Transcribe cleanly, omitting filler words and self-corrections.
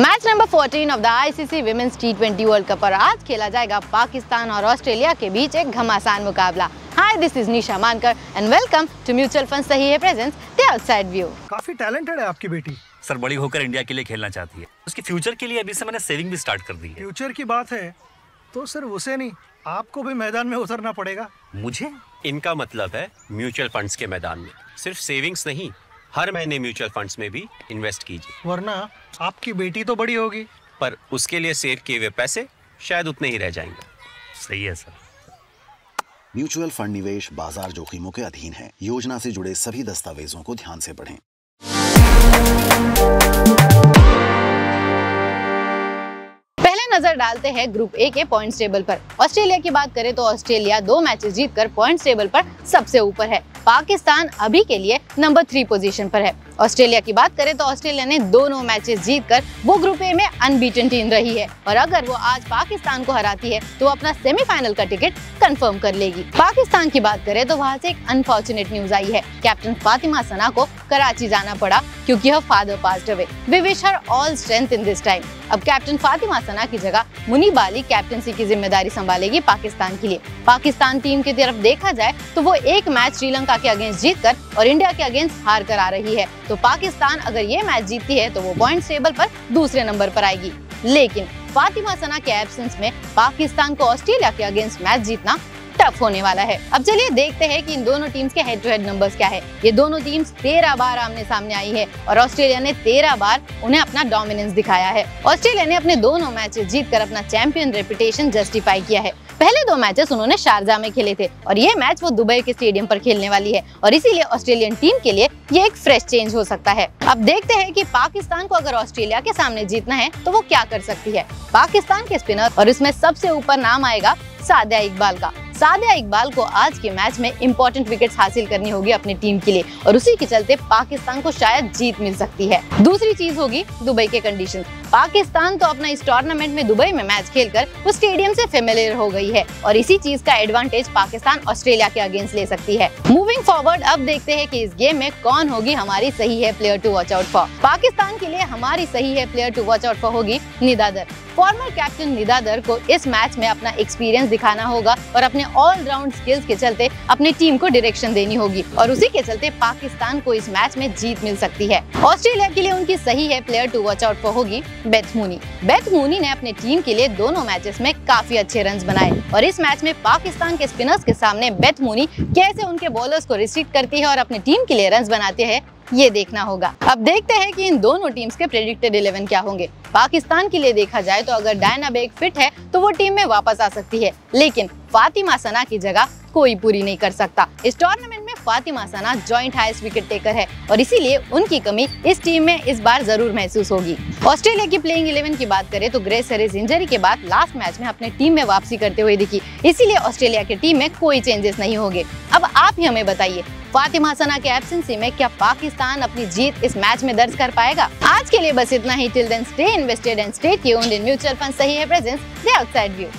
Match number 14 of the ICC women's टी20 world cup और आज खेला जाएगा पाकिस्तान और ऑस्ट्रेलिया के बीच एक घमासान मुकाबला। हाय, this is Nisha Mankar and welcome to mutual funds सही है प्रेजेंट्स द आउटसाइड व्यू। काफी टैलेंटेड है आपकी बेटी। सर बड़ी होकर इंडिया के लिए खेलना चाहती है। उसके फ्यूचर के लिए अभी से मैंने सेविंग भी स्टार्ट कर दी है। फ्यूचर की बात है तो सर उसे नहीं आपको भी मैदान में उतरना पड़ेगा। मुझे इनका मतलब है म्यूचुअल फंड्स के मैदान में सिर्फ सेविंग्स नहीं, हर महीने म्यूचुअल फंड्स में भी इन्वेस्ट कीजिए, वरना आपकी बेटी तो बड़ी होगी पर उसके लिए सेव किए हुए पैसे शायद उतने ही रह जाएंगे। सही है सर। म्यूचुअल फंड निवेश बाजार जोखिमों के अधीन है। योजना से जुड़े सभी दस्तावेजों को ध्यान से पढ़ें। नजर डालते हैं ग्रुप ए के पॉइंट्स टेबल पर। ऑस्ट्रेलिया की बात करें तो ऑस्ट्रेलिया 2 मैचेस जीतकर पॉइंट्स टेबल पर सबसे ऊपर है। पाकिस्तान अभी के लिए नंबर 3 पोजीशन पर है। ऑस्ट्रेलिया की बात करें तो ऑस्ट्रेलिया ने दोनों मैचेस जीतकर वो ग्रुप ए में अनबीटन टीम रही है और अगर वो आज पाकिस्तान को हराती है तो वो अपना सेमीफाइनल का टिकट कंफर्म कर लेगी। पाकिस्तान की बात करें तो वहाँ से एक अनफॉर्चुनेट न्यूज आई है। कैप्टन फातिमा सना को कराची जाना पड़ा क्योंकि her father passed away. We wish her all strength in this time. अब कैप्टन फातिमा सना की जगह मुनीब अली कैप्टनसी की जिम्मेदारी संभालेगी पाकिस्तान के लिए। पाकिस्तान टीम की तरफ देखा जाए तो वो एक मैच श्रीलंका के अगेंस्ट जीतकर और इंडिया के अगेंस्ट हार कर आ रही है, तो पाकिस्तान अगर ये मैच जीतती है तो वो पॉइंट्स टेबल पर दूसरे नंबर पर आएगी। लेकिन फातिमा सना के एब्सेंस में पाकिस्तान को ऑस्ट्रेलिया के अगेंस्ट मैच जीतना टफ होने वाला है। अब चलिए देखते हैं कि इन दोनों टीम्स के हेड टू हेड नंबर्स क्या है। ये दोनों टीम्स 13 बार आमने सामने आई है और ऑस्ट्रेलिया ने 13 बार उन्हें अपना डोमिनेंस दिखाया है। ऑस्ट्रेलिया ने अपने दोनों मैचेस जीतकर अपना चैंपियन रेपुटेशन जस्टिफाई किया है। पहले 2 मैचेस उन्होंने शारजा में खेले थे और ये मैच वो दुबई के स्टेडियम पर खेलने वाली है और इसीलिए ऑस्ट्रेलियन टीम के लिए ये एक फ्रेश चेंज हो सकता है। अब देखते हैं कि पाकिस्तान को अगर ऑस्ट्रेलिया के सामने जीतना है तो वो क्या कर सकती है। पाकिस्तान के स्पिनर और इसमें सबसे ऊपर नाम आएगा सादिया इकबाल का। सादिया इकबाल को आज के मैच में इम्पोर्टेंट विकेट्स हासिल करनी होगी अपनी टीम के लिए और उसी के चलते पाकिस्तान को शायद जीत मिल सकती है। दूसरी चीज होगी दुबई के कंडीशंस। पाकिस्तान तो अपना इस टूर्नामेंट में दुबई में मैच खेलकर उस स्टेडियम से फेमिलियर हो गई है और इसी चीज का एडवांटेज पाकिस्तान ऑस्ट्रेलिया के अगेंस्ट ले सकती है। मूविंग फॉरवर्ड अब देखते हैं कि इस गेम में कौन होगी हमारी सही है player to watch out for. Pakistan के लिए हमारी सही है player to watch out for होगी निदा दर। फॉर्मर कैप्टन निदा दर को इस मैच में अपना एक्सपीरियंस दिखाना होगा और अपने ऑलराउंड स्किल्स के चलते अपनी टीम को डायरेक्शन देनी होगी और उसी के चलते पाकिस्तान को इस मैच में जीत मिल सकती है। ऑस्ट्रेलिया के लिए उनकी सही है player to watch out for होगी बेथ मूनी ने अपने टीम के लिए दोनों मैचेस में काफी अच्छे रन बनाए और इस मैच में पाकिस्तान के स्पिनर्स के सामने बेथ मूनी कैसे उनके बॉलर्स को रिस्ट्रिक्ट करती है और अपनी टीम के लिए रन बनाते हैं ये देखना होगा। अब देखते हैं कि इन दोनों टीम्स के प्रेडिक्टेड 11 क्या होंगे। पाकिस्तान के लिए देखा जाए तो अगर डायना बेग फिट है तो वो टीम में वापस आ सकती है, लेकिन फातिमा सना की जगह कोई पूरी नहीं कर सकता। इस टूर्नामेंट में Fatima Sana joint highest wicket taker है और इसीलिए उनकी कमी इस टीम में इस बार जरूर महसूस होगी। ऑस्ट्रेलिया की प्लेइंग 11 की बात करें तो ग्रेस हैरिस इंजरी के बाद लास्ट मैच में अपने टीम में वापसी करते हुए दिखी, इसीलिए ऑस्ट्रेलिया की टीम में कोई चेंजेस नहीं होंगे। अब आप ही हमें बताइए फातिमा सना के एब्सेंसी में क्या पाकिस्तान अपनी जीत इस मैच में दर्ज कर पाएगा। आज के लिए बस इतना ही। Till then stay invested and stay tuned in mutual fund सही है प्रेजेंट्स द आउटसाइड व्यू।